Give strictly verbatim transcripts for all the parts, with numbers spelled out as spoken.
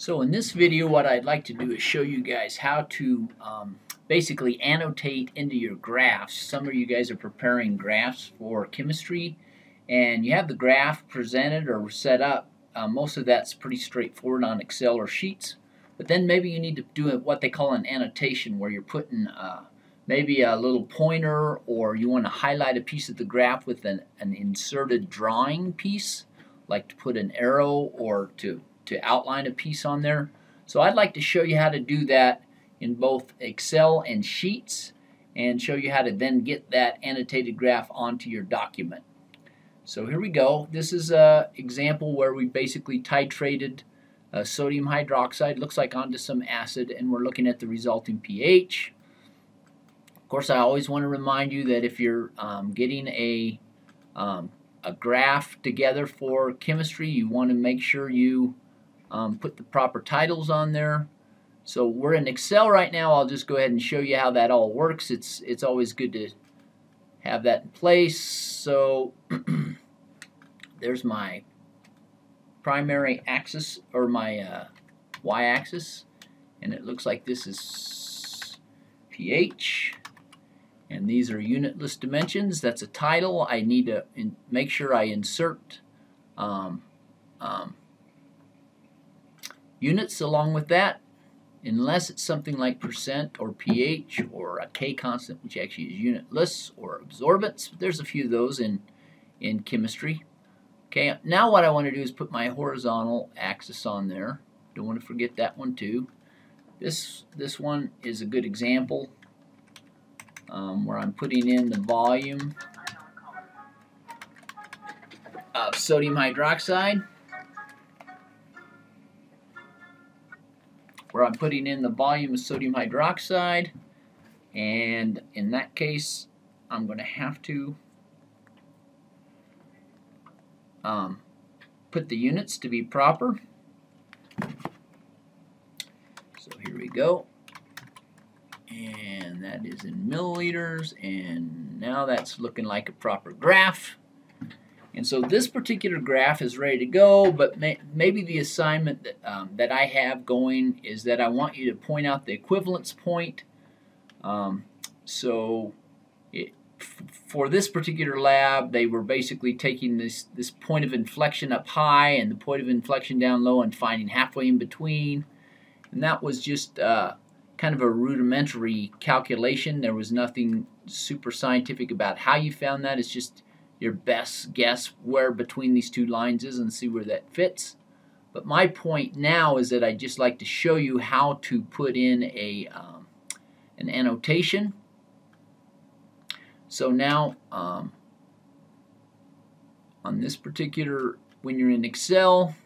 So in this video, what I'd like to do is show you guys how to um, basically annotate into your graphs. Some of you guys are preparing graphs for chemistry, and you have the graph presented or set up. Uh, most of that's pretty straightforward on Excel or Sheets. But then maybe you need to do what they call an annotation, where you're putting uh, maybe a little pointer, or you want to highlight a piece of the graph with an, an inserted drawing piece, like to put an arrow or to to outline a piece on there. So I'd like to show you how to do that in both Excel and Sheets, and show you how to then get that annotated graph onto your document. So here we go. This is a example where we basically titrated uh, sodium hydroxide, looks like, onto some acid, and we're looking at the resulting pH. Of course, I always want to remind you that if you're um, getting a, um, a graph together for chemistry, you want to make sure you Um, put the proper titles on there. So we're in Excel right now. I'll just go ahead and show you how that all works. It's it's always good to have that in place. So there's my primary axis, or my uh, y-axis, and it looks like this is pH, and these are unitless dimensions. That's a title. I need to in make sure I insert um, um, units along with that, unless it's something like percent or pH or a K constant, which actually is unitless, or absorbance. There's a few of those in in chemistry. Okay, now what I want to do is put my horizontal axis on there. Don't want to forget that one too. This this one is a good example um, where I'm putting in the volume of sodium hydroxide. Where I'm putting in the volume of sodium hydroxide, and in that case I'm going to have to um, put the units to be proper. So here we go, and that is in milliliters, and now that's looking like a proper graph. And so this particular graph is ready to go, but may, maybe the assignment that, um, that I have going is that I want you to point out the equivalence point. Um, so it, for this particular lab, they were basically taking this, this point of inflection up high and the point of inflection down low and finding halfway in between. And that was just uh, kind of a rudimentary calculation. There was nothing super scientific about how you found that. It's just your best guess where between these two lines is and see where that fits. But my point now is that I just like to show you how to put in a um, an annotation. So now um, on this particular, when you're in Excel,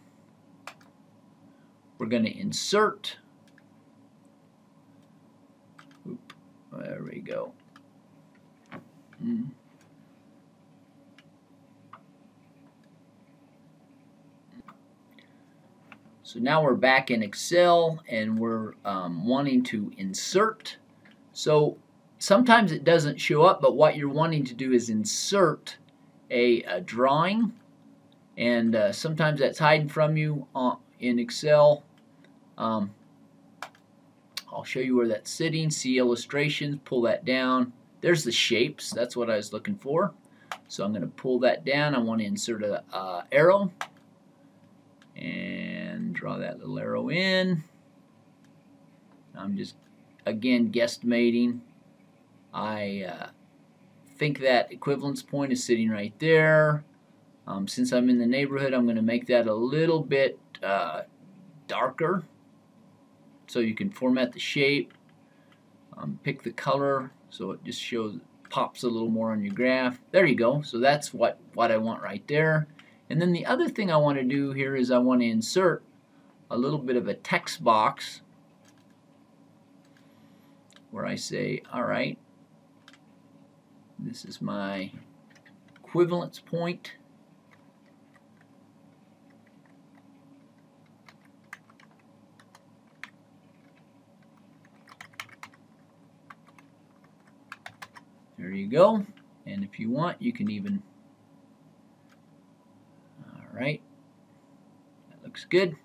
we're going to insert. Oop, there we go. Mm. So now we're back in Excel, and we're um, wanting to insert. So sometimes it doesn't show up, but what you're wanting to do is insert a, a drawing, and uh, sometimes that's hiding from you uh, in Excel. Um, I'll show you where that's sitting. See illustrations, pull that down. There's the shapes, that's what I was looking for. So I'm going to pull that down. I want to insert an uh, arrow. And draw that little arrow in. I'm just, again, guesstimating. I uh, think that equivalence point is sitting right there. Um, since I'm in the neighborhood, I'm going to make that a little bit uh, darker so you can format the shape. Um, pick the color so it just shows, pops a little more on your graph. There you go. So that's what, what I want right there. And then the other thing I want to do here is I want to insert a little bit of a text box where I say, all right, this is my equivalence point. There you go. And if you want, you can even, all right, that looks good.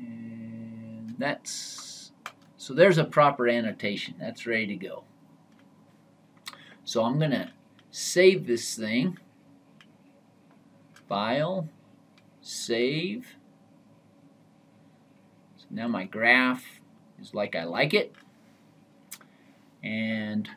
And that's, so there's a proper annotation. That's ready to go. So I'm going to save this thing. File, save. So now my graph is like I like it. And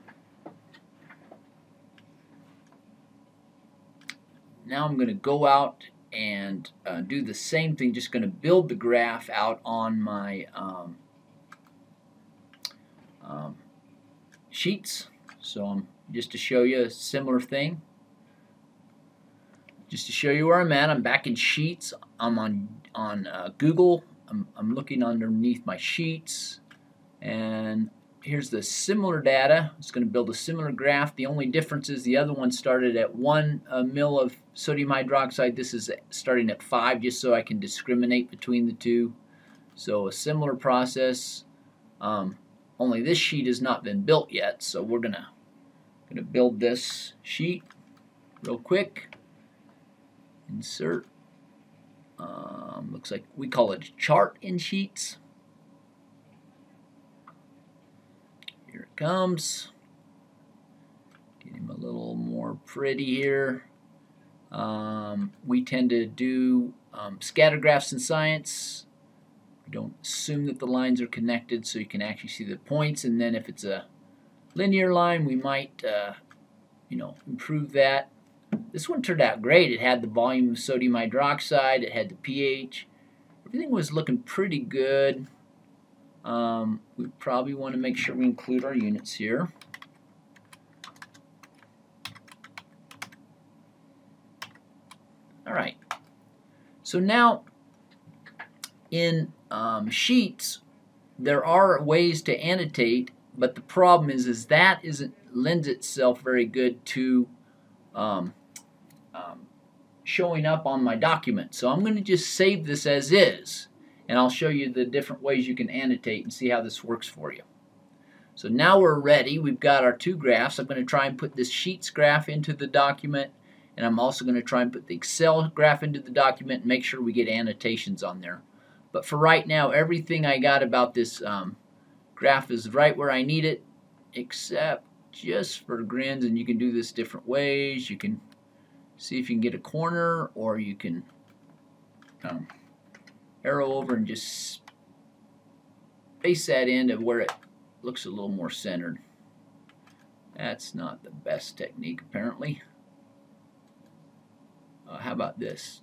now I'm going to go out and uh, do the same thing, just going to build the graph out on my um, um, sheets. So I'm, just to show you a similar thing, just to show you where I'm at, I'm back in Sheets. I'm on, on uh, Google. I'm, I'm looking underneath my Sheets, and here's the similar data. It's going to build a similar graph. The only difference is the other one started at one uh, mil of sodium hydroxide. This is starting at five, just so I can discriminate between the two. So a similar process. Um, only this sheet has not been built yet, so we're gonna gonna build this sheet real quick. Insert. Um, looks like we call it a chart in Sheets. Here it comes. Get him a little more pretty here. Um, we tend to do um, scatter graphs in science. We don't assume that the lines are connected, so you can actually see the points. And then if it's a linear line, we might, uh, you know, improve that. This one turned out great. It had the volume of sodium hydroxide. It had the pH. Everything was looking pretty good. Um, we probably want to make sure we include our units here. All right. So now in um, Sheets, there are ways to annotate, but the problem is, is that isn't lends itself very good to um, um, showing up on my document. So I'm going to just save this as is. And I'll show you the different ways you can annotate and see how this works for you. So now we're ready. We've got our two graphs. I'm going to try and put this Sheets graph into the document, and I'm also going to try and put the Excel graph into the document and make sure we get annotations on there. But for right now, everything I got about this um, graph is right where I need it, except just for grins, and you can do this different ways. You can see if you can get a corner, or you can um, arrow over and just space that in to where it looks a little more centered. That's not the best technique, apparently. Uh, how about this?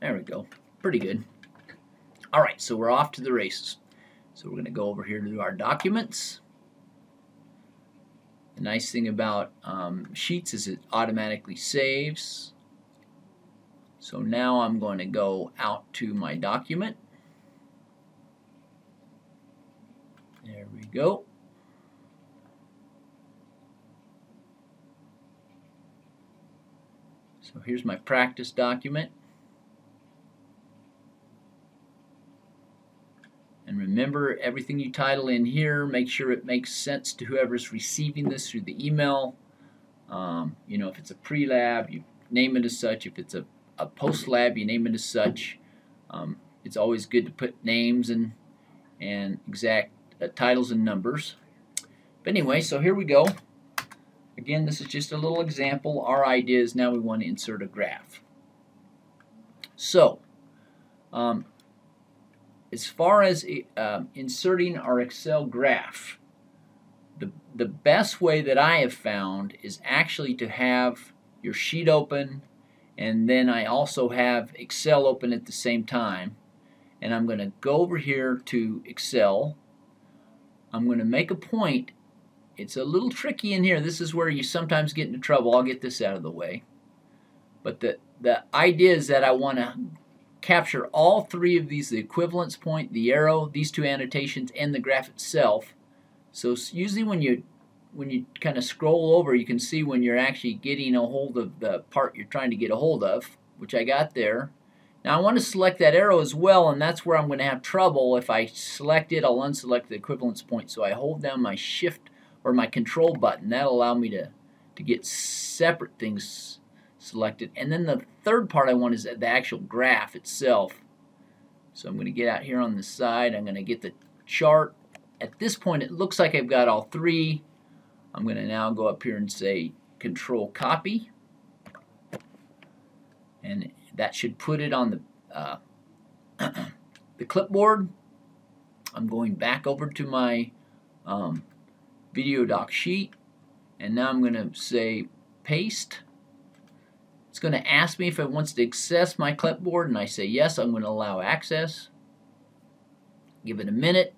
There we go. Pretty good. All right, so we're off to the races. So we're going to go over here to our documents. The nice thing about um, Sheets is it automatically saves. So now I'm going to go out to my document. There we go. So here's my practice document. And remember, everything you title in here, make sure it makes sense to whoever's receiving this through the email. Um, you know, if it's a pre-lab, you name it as such. If it's a, a post-lab, you name it as such. Um, it's always good to put names and, and exact uh, titles and numbers. But anyway, so here we go. Again, this is just a little example. Our idea is now we want to insert a graph. So, um, as far as uh, inserting our Excel graph, the, the best way that I have found is actually to have your sheet open, and then I also have Excel open at the same time. And I'm going to go over here to Excel. I'm going to make a point. It's a little tricky in here. This is where you sometimes get into trouble. I'll get this out of the way. But the, the idea is that I want to capture all three of these, the equivalence point, the arrow, these two annotations, and the graph itself. So usually when you when you kind of scroll over, you can see when you're actually getting a hold of the part you're trying to get a hold of, which I got there. Now I want to select that arrow as well, and that's where I'm going to have trouble. If I select it, I'll unselect the equivalence point. So I hold down my shift or my control button. That'll allow me to, to get separate things selected. And then the third part I want is the actual graph itself. So I'm going to get out here on the side. I'm going to get the chart. At this point, it looks like I've got all three. I'm going to now go up here and say control copy. And that should put it on the, uh, the clipboard. I'm going back over to my um, video doc sheet, and now I'm going to say paste. It's going to ask me if it wants to access my clipboard, and I say yes, I'm going to allow access. Give it a minute.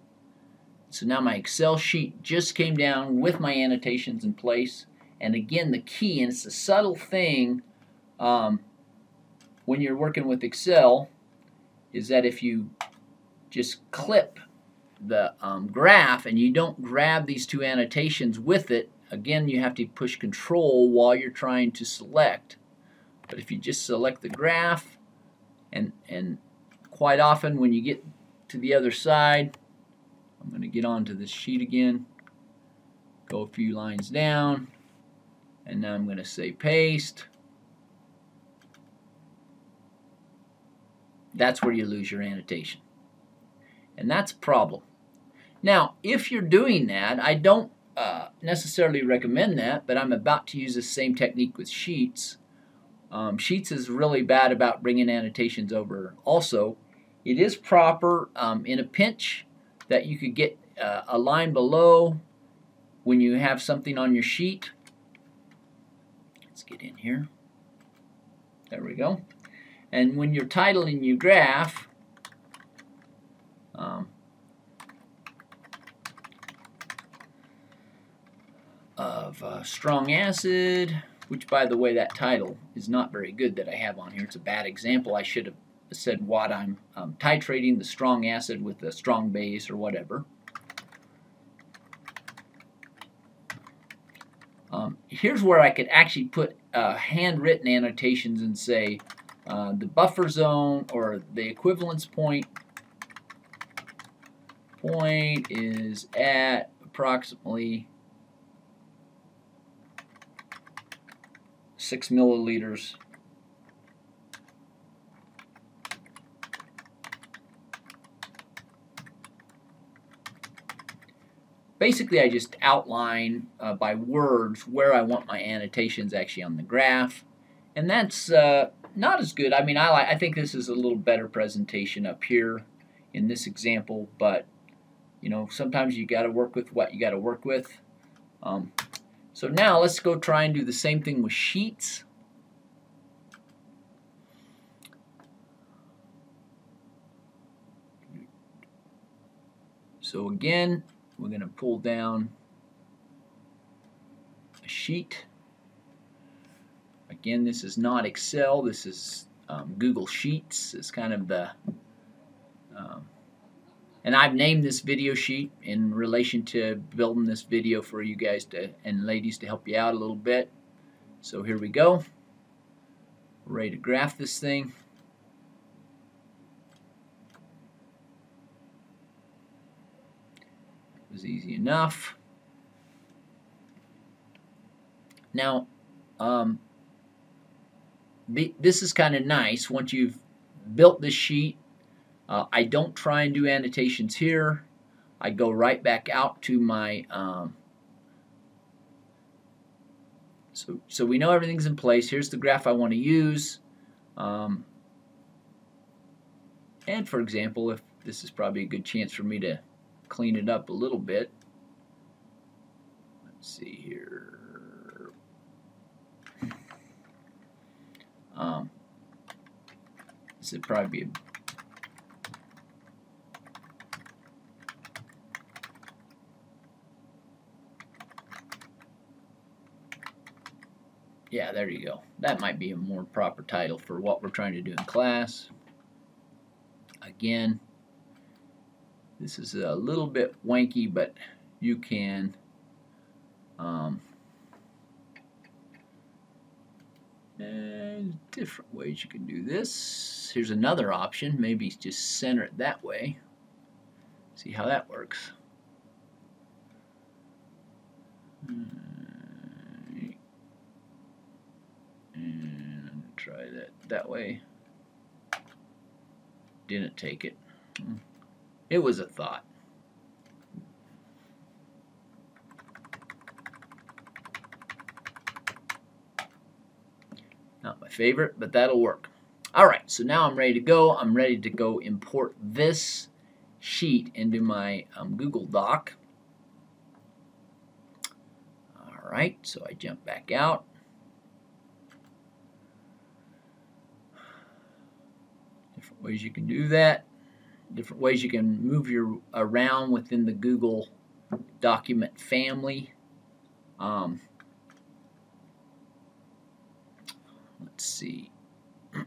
So now my Excel sheet just came down with my annotations in place. And again, the key, and it's a subtle thing, um, when you're working with Excel, is that if you just clip the um, graph and you don't grab these two annotations with it, again you have to push control while you're trying to select. But if you just select the graph, and and quite often when you get to the other side, I'm going to get onto this sheet again, go a few lines down, and now I'm going to say paste. That's where you lose your annotation. And that's a problem. Now, if you're doing that, I don't uh, necessarily recommend that, but I'm about to use the same technique with Sheets. Um, Sheets is really bad about bringing annotations over. Also, it is proper um, in a pinch that you could get uh, a line below when you have something on your sheet. Let's get in here. There we go. And when you're titling your graph, um, of uh, strong acid, which by the way, that title is not very good that I have on here. It's a bad example. I should have said what I'm um, titrating the strong acid with a strong base or whatever. Um, here's where I could actually put uh, handwritten annotations and say, Uh, the buffer zone or the equivalence point point is at approximately six milliliters . Basically I just outline uh, by words where I want my annotations actually on the graph, and that's uh, not as good. I mean, I, I think this is a little better presentation up here in this example, but you know, sometimes you got to work with what you got to work with. Um, so now let's go try and do the same thing with Sheets. So again, we're going to pull down a sheet. Again, this is not Excel, this is um, Google Sheets. It's kind of the, um, and I've named this video sheet in relation to building this video for you guys to, and ladies, to help you out a little bit. So here we go. We're ready to graph this thing. It was easy enough. Now, um, this is kind of nice. Once you've built this sheet, uh, I don't try and do annotations here. I go right back out to my um, so, so we know everything's in place. Here's the graph I want to use, um, and for example, if this is probably a good chance for me to clean it up a little bit. Let's see here. Um, this would probably be a, yeah, there you go. That might be a more proper title for what we're trying to do in class. Again, this is a little bit wanky, but you can um, And different ways you can do this. Here's another option. Maybe just center it that way. See how that works. And try that that way. Didn't take it. It was a thought. Not my favorite, but that'll work. Alright, so now I'm ready to go. I'm ready to go import this sheet into my um, Google Doc. Alright, so I jump back out. Different ways you can do that. Different ways you can move your around within the Google document family. Um, Let's see. Here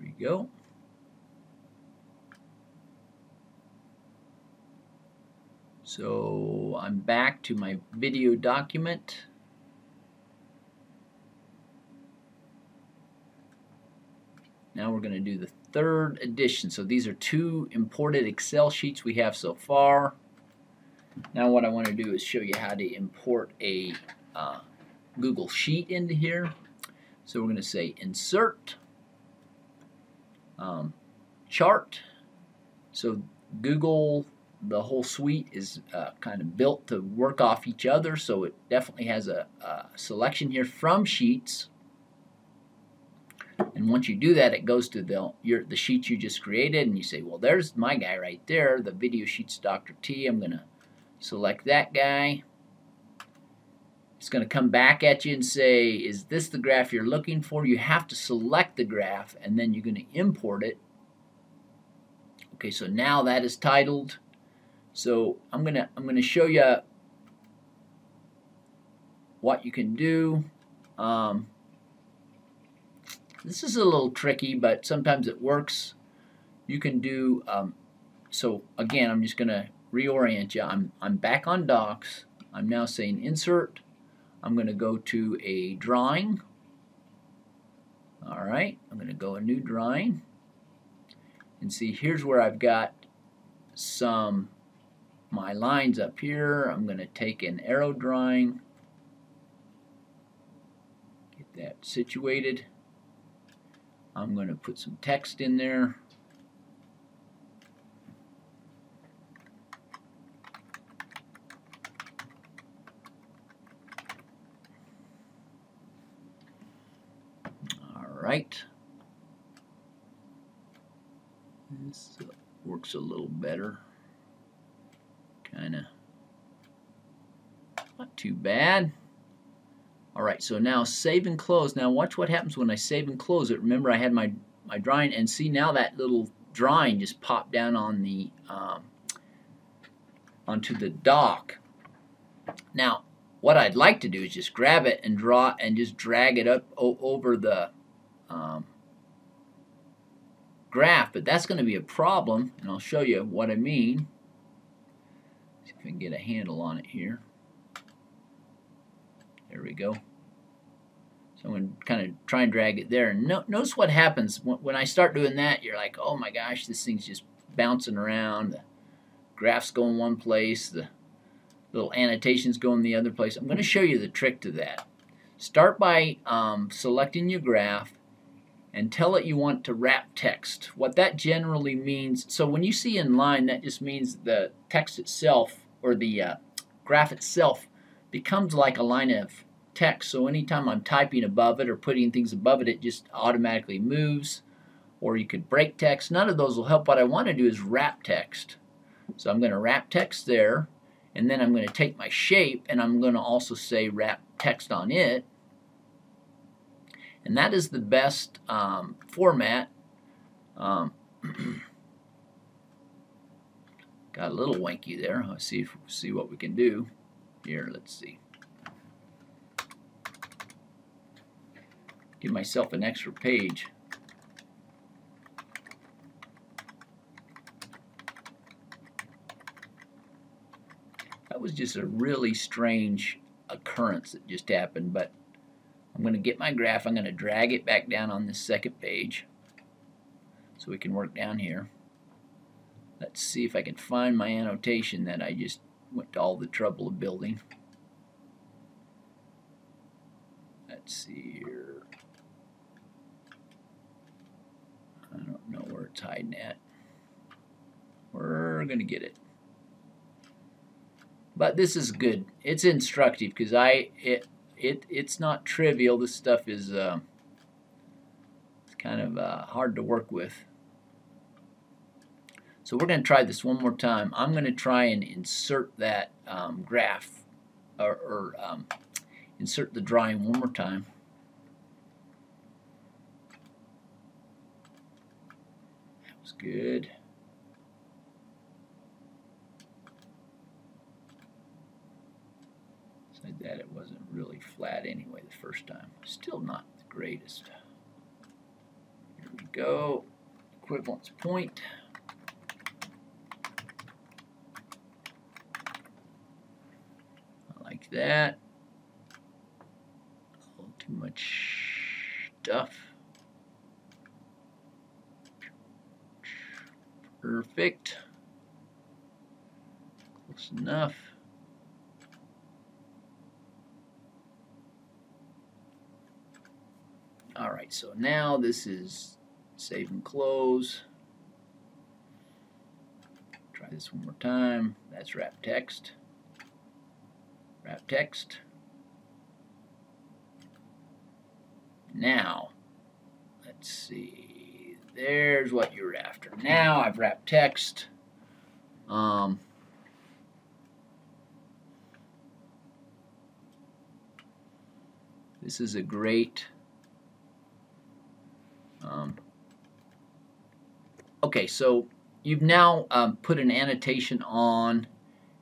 we go. So I'm back to my video document. Now we're going to do the third edition. So these are two imported Excel sheets we have so far. Now what I want to do is show you how to import a uh, Google Sheet into here. So we're going to say insert, um, chart. So Google, the whole suite is uh, kind of built to work off each other. So it definitely has a, a selection here from sheets. And once you do that, it goes to the, your, the sheet you just created, and you say, well, there's my guy right there, the video sheet's Doctor T. I'm going to select that guy. It's going to come back at you and say, is this the graph you're looking for? You have to select the graph, and then you're going to import it. Okay, so now that is titled. So I'm going to I'm going to show you what you can do. Um, This is a little tricky, but sometimes it works. You can do, um, so again, I'm just going to reorient you. I'm, I'm back on Docs. I'm now saying Insert. I'm going to go to a drawing. All right, I'm going to go a new drawing. And see, here's where I've got some, my lines up here. I'm going to take an arrow drawing. Get that situated. I'm going to put some text in there. All right. This works a little better. Kind of not too bad. Alright, so now save and close. Now watch what happens when I save and close it. Remember I had my, my drawing, and see now that little drawing just popped down on the um, onto the dock. Now what I'd like to do is just grab it and draw and just drag it up o over the um, graph, but that's going to be a problem, and I'll show you what I mean. Let's see if we can get a handle on it here. There we go. So I'm going to kind of try and drag it there. And no, notice what happens when I start doing that. You're like, oh my gosh, this thing's just bouncing around. The graph's going one place. The little annotation's going the other place. I'm going to show you the trick to that. Start by um, selecting your graph and tell it you want to wrap text. What that generally means, so when you see inline, that just means the text itself or the uh, graph itself becomes like a line of text. So anytime I'm typing above it or putting things above it, it just automatically moves. Or you could break text. None of those will help. What I want to do is wrap text. So I'm going to wrap text there, and then I'm going to take my shape, and I'm going to also say wrap text on it. And that is the best um, format. Um, got a little wanky there. Let's see if, see what we can do. Here, let's see. Give myself an extra page. That was just a really strange occurrence that just happened, but I'm going to get my graph, I'm going to drag it back down on this second page so we can work down here. Let's see if I can find my annotation that I just went to all the trouble of building. Let's see here. I don't know where it's hiding at. We're going to get it. But this is good. It's instructive because I it it it's not trivial. This stuff is uh, it's kind of uh, hard to work with. So we're going to try this one more time. I'm going to try and insert that um, graph or, or um, insert the drawing one more time. That was good. That it wasn't really flat anyway the first time. Still not the greatest. Here we go. Equivalence point. I like that. A little too much stuff. Perfect. Close enough. Alright, so now this is save and close. Try this one more time. That's wrap text. Wrap text. Now, let's see. There's what you're after. Now I've wrapped text. Um, this is a great... Um, okay, so you've now um, put an annotation on,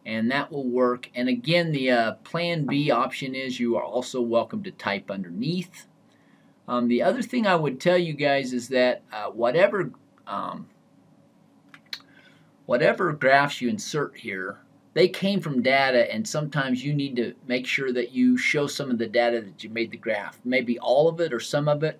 and that will work. And again, the uh, plan B option is you are also welcome to type underneath. Um, the other thing I would tell you guys is that uh, whatever um, whatever graphs you insert here, they came from data, and sometimes you need to make sure that you show some of the data that you made the graph, maybe all of it or some of it.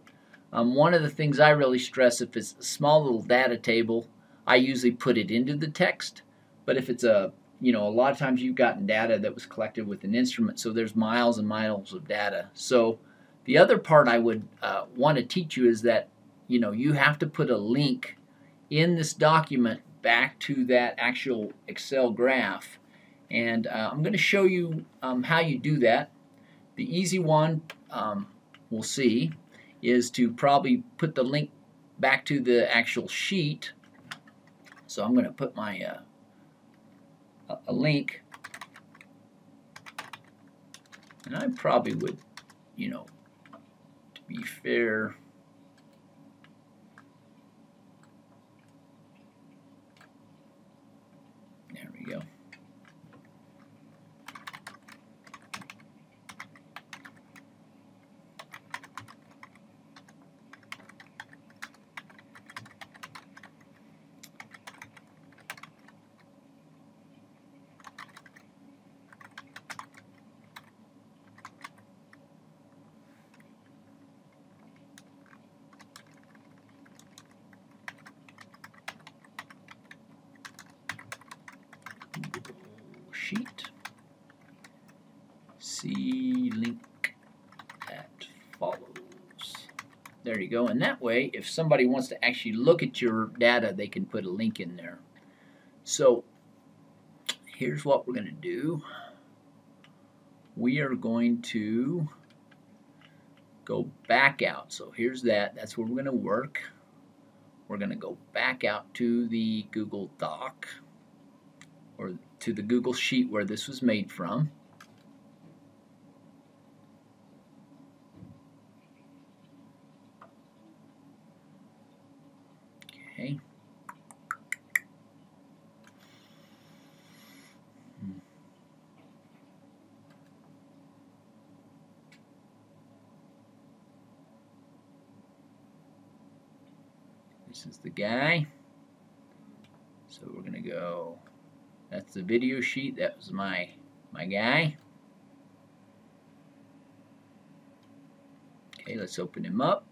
Um, one of the things I really stress, if it's a small little data table, I usually put it into the text. But if it's a, you know, a lot of times you've gotten data that was collected with an instrument, so there's miles and miles of data. So the other part I would uh, want to teach you is that, you know, you have to put a link in this document back to that actual Excel graph. And uh, I'm going to show you um, how you do that. The easy one, um, we'll see, is to probably put the link back to the actual sheet. So I'm going to put my uh, a link, and I probably would, you know, to be fair, there we go. Sheet. See link that follows. There you go. And that way, if somebody wants to actually look at your data, they can put a link in there. So here's what we're going to do. We are going to go back out. So here's that. That's where we're going to work. We're going to go back out to the Google Doc, or to the Google Sheet where this was made from. Okay. This is the guy. So we're going to go. That's the video sheet. That was my my guy. Okay, let's open him up.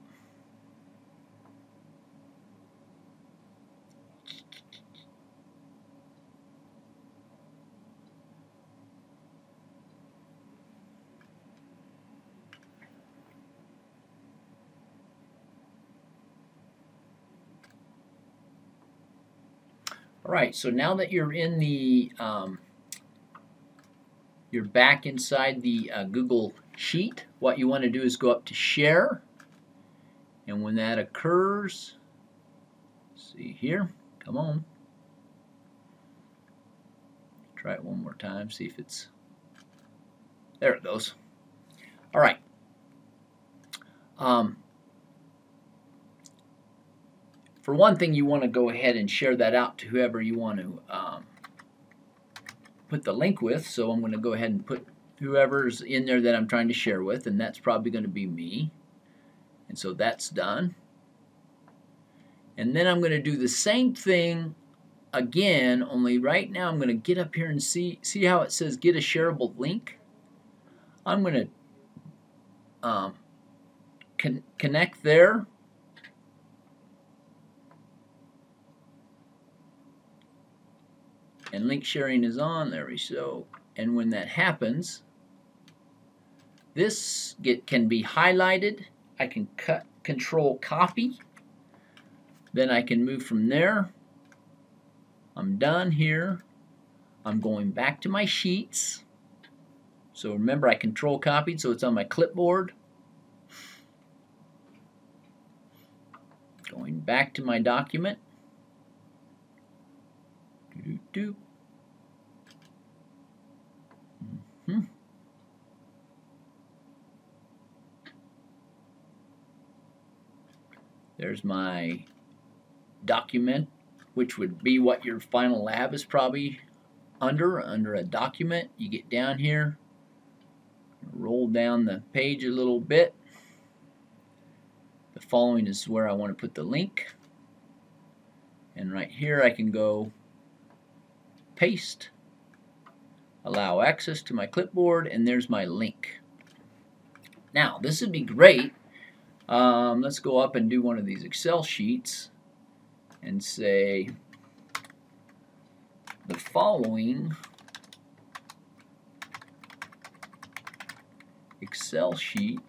All right, so now that you're in the, um, you're back inside the uh, Google Sheet, what you want to do is go up to Share, and when that occurs, see here, come on, try it one more time, see if it's, there it goes. All right. Um, For one thing, you want to go ahead and share that out to whoever you want to um, put the link with. So I'm going to go ahead and put whoever's in there that I'm trying to share with, and that's probably going to be me. And so that's done. And then I'm going to do the same thing again, only right now I'm going to get up here and see, see how it says get a shareable link. I'm going to um, con- connect there. And link sharing is on, there we go. And when that happens, this get, can be highlighted. I can cut, control copy. Then I can move from there. I'm done here. I'm going back to my sheets. So remember, I control copied, so it's on my clipboard. Going back to my document. Mm -hmm. There's my document, which would be what your final lab is probably under, under a document. You get down here, roll down the page a little bit. The following is where I want to put the link. And right here I can go paste, allow access to my clipboard, and there's my link. Now this would be great. Um, let's go up and do one of these Excel sheets and say the following Excel sheet.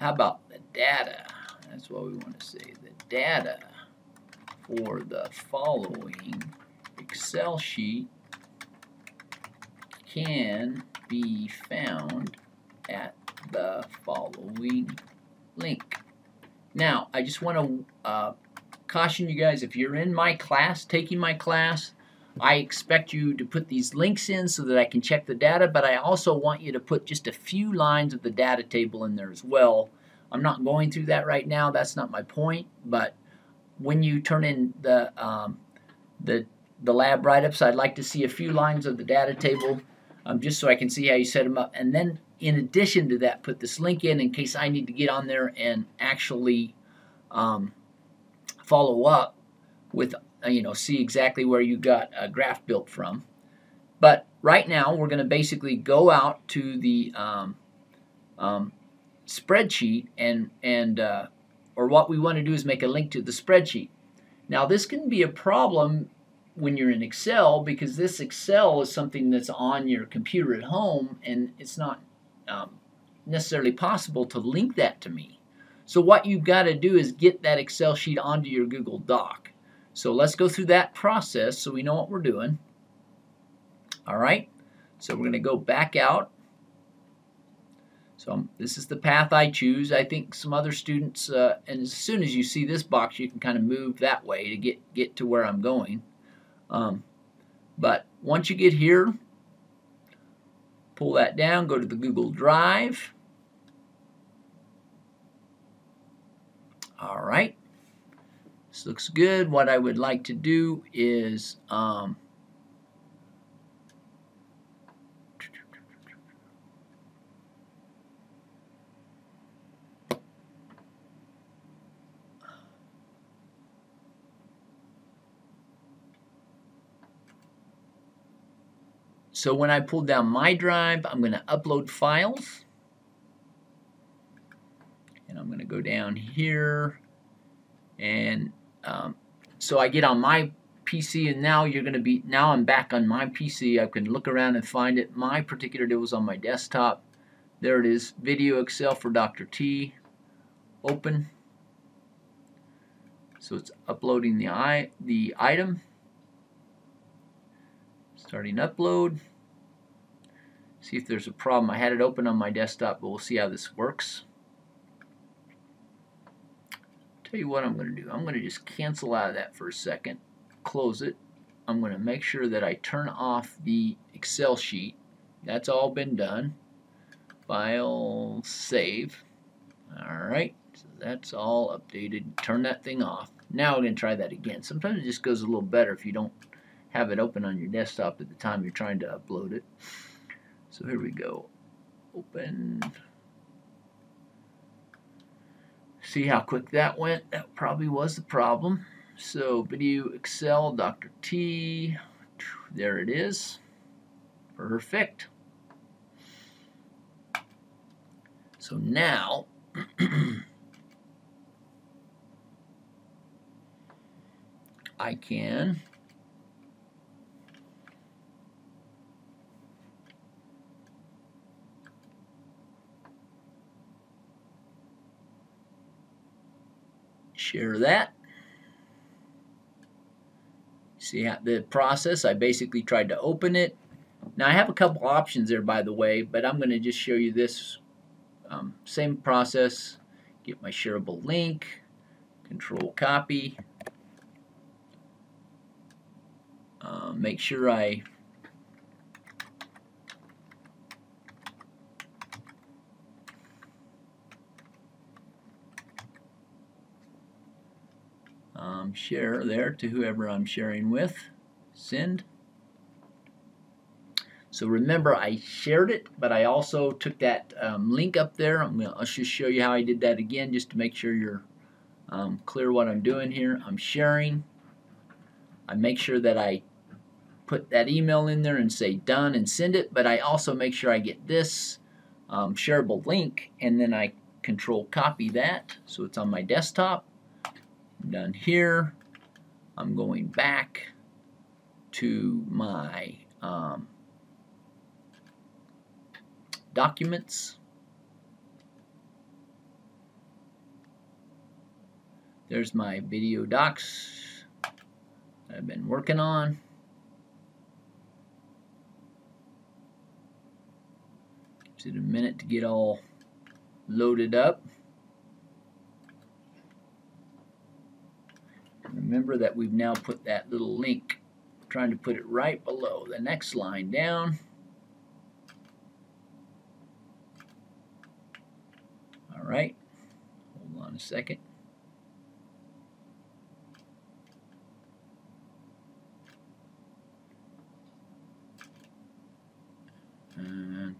How about the data? That's what we want to say, the data. Or the following Excel sheet can be found at the following link. Now, I just want to uh, caution you guys, if you're in my class, taking my class, I expect you to put these links in so that I can check the data, but I also want you to put just a few lines of the data table in there as well. I'm not going through that right now, that's not my point, but when you turn in the, um, the, the lab write-ups, I'd like to see a few lines of the data table um, just so I can see how you set them up. And then in addition to that, put this link in in case I need to get on there and actually um, follow up with, you know, see exactly where you got a graph built from. But right now, we're going to basically go out to the um, um, spreadsheet and, and uh, or what we want to do is make a link to the spreadsheet. Now this can be a problem when you're in Excel, because this Excel is something that's on your computer at home, and it's not um, necessarily possible to link that to me. So what you've got to do is get that Excel sheet onto your Google Doc. So let's go through that process so we know what we're doing. All right, so we're going to go back out. So this is the path I choose. I think some other students, uh, and as soon as you see this box, you can kind of move that way to get, get to where I'm going. Um, but once you get here, pull that down, go to the Google Drive. All right, this looks good. What I would like to do is um, So when I pull down my drive, I'm going to upload files. And I'm going to go down here. And um, so I get on my P C, and now you're going to be, now I'm back on my P C. I can look around and find it. My particular deal was on my desktop. There it is, Video Excel for Doctor T. Open. So it's uploading the I the item. Starting upload. See if there's a problem. I had it open on my desktop, but we'll see how this works. Tell you what I'm going to do. I'm going to just cancel out of that for a second. Close it. I'm going to make sure that I turn off the Excel sheet. That's all been done. File, save. Alright, so that's all updated. Turn that thing off. Now we're going to try that again. Sometimes it just goes a little better if you don't have it open on your desktop at the time you're trying to upload it. So here we go. Open. See how quick that went? That probably was the problem. So, Video Excel, Doctor T, there it is. Perfect. So now, I can share that. See how the process, I basically tried to open it. Now I have a couple options there, by the way, but I'm going to just show you this um, same process. Get my shareable link, control copy. Uh, make sure I Um, share there to whoever I'm sharing with. Send. So remember, I shared it, but I also took that um, link up there. I'm gonna, I'll just show you how I did that again, just to make sure you're um, clear what I'm doing here. I'm sharing. I make sure that I put that email in there and say done and send it, but I also make sure I get this um, shareable link, and then I control copy that so it's on my desktop. I'm done here. I'm going back to my um, documents. There's my video docs that I've been working on. Gives it a minute to get all loaded up. Remember that we've now put that little link, I'm trying to put it right below the next line down. All right, hold on a second. And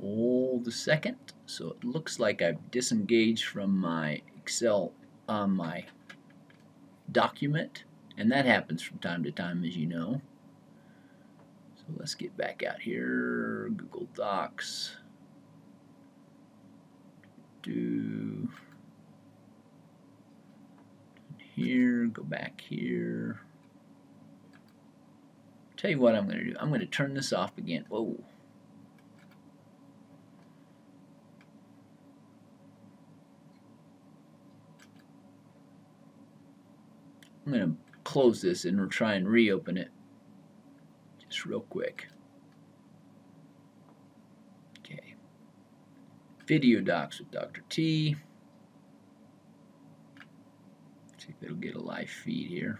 hold a second. So it looks like I've disengaged from my Excel on my document, and that happens from time to time, as you know. So let's get back out here. Google Docs. Do here. Go back here. Tell you what I'm going to do. I'm going to turn this off again. Whoa. I'm going to close this and we'll try and reopen it just real quick. Okay. Video Docs with Doctor T. Let's see if it'll get a live feed here.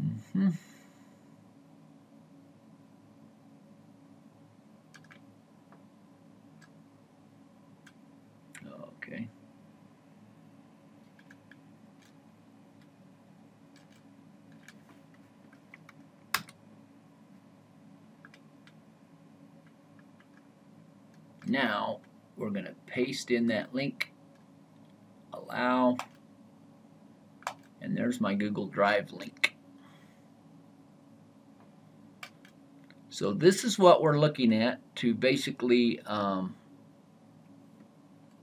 Mm-hmm. now we're going to paste in that link, allow, and there's my Google Drive link. So this is what we're looking at to basically um,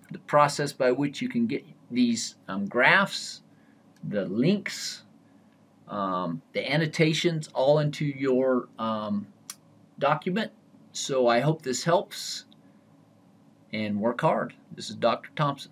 the process by which you can get these um, graphs, the links, um, the annotations all into your um, document. So I hope this helps, and work hard. This is Doctor Thompson.